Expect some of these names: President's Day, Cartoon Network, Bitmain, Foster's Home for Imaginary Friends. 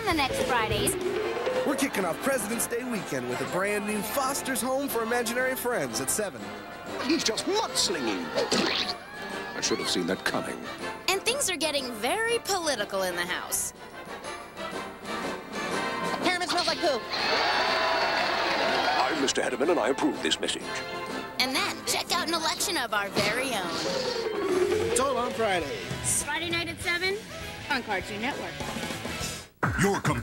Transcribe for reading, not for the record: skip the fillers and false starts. on the next Fridays. We're kicking off President's Day weekend with a brand new Foster's Home for Imaginary Friends at 7. He's just mudslinging. I should have seen that coming. And things are getting very political in the house. Harriman smells like poo. I'm Mr. Harriman, and I approve this message. And then check out an election of our very own. It's all on Fridays. Friday night at 7 on Cartoon Network. Your